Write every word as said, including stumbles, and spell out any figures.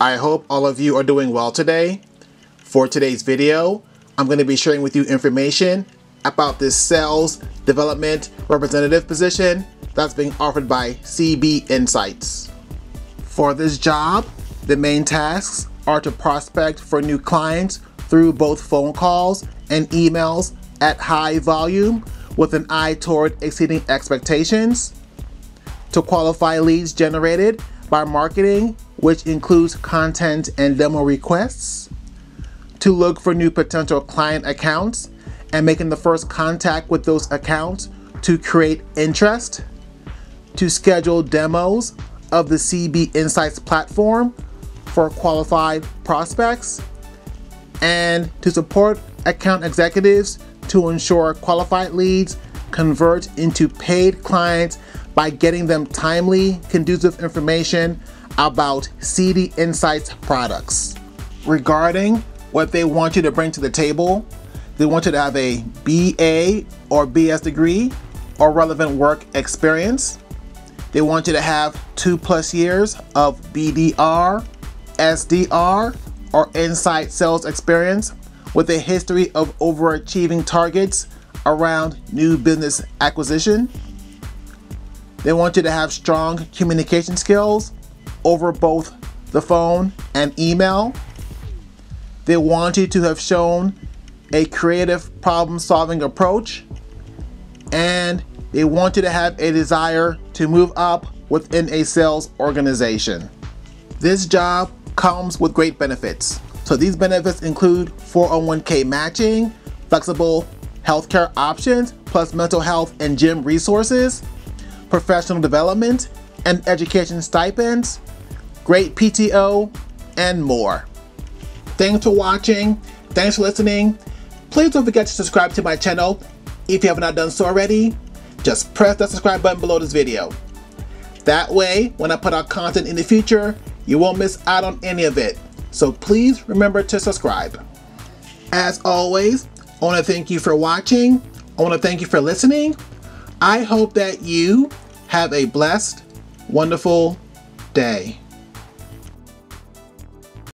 I hope all of you are doing well today. For today's video, I'm going to be sharing with you information about this sales development representative position that's being offered by C B Insights. For this job, the main tasks are to prospect for new clients through both phone calls and emails at high volume with an eye toward exceeding expectations, to qualify leads generated by marketing, which includes content and demo requests, to look for new potential client accounts and making the first contact with those accounts to create interest, to schedule demos of the C B Insights platform for qualified prospects, and to support account executives to ensure qualified leads convert into paid clients by getting them timely, conducive information about C B Insights products. Regarding what they want you to bring to the table, they want you to have a B A or B S degree or relevant work experience. They want you to have two plus years of B D R, S D R, or inside sales experience with a history of overachieving targets around new business acquisition. They want you to have strong communication skills over both the phone and email. They want you to have shown a creative problem-solving approach, and they want you to have a desire to move up within a sales organization. This job comes with great benefits. So these benefits include four oh one K matching, flexible healthcare options, plus mental health and gym resources, professional development and education stipends, great P T O, and more. Thanks for watching. Thanks for listening. Please don't forget to subscribe to my channel if you have not done so already. Just press that subscribe button below this video. That way, when I put out content in the future, you won't miss out on any of it. So please remember to subscribe. As always, I want to thank you for watching. I want to thank you for listening. I hope that you have a blessed, wonderful day.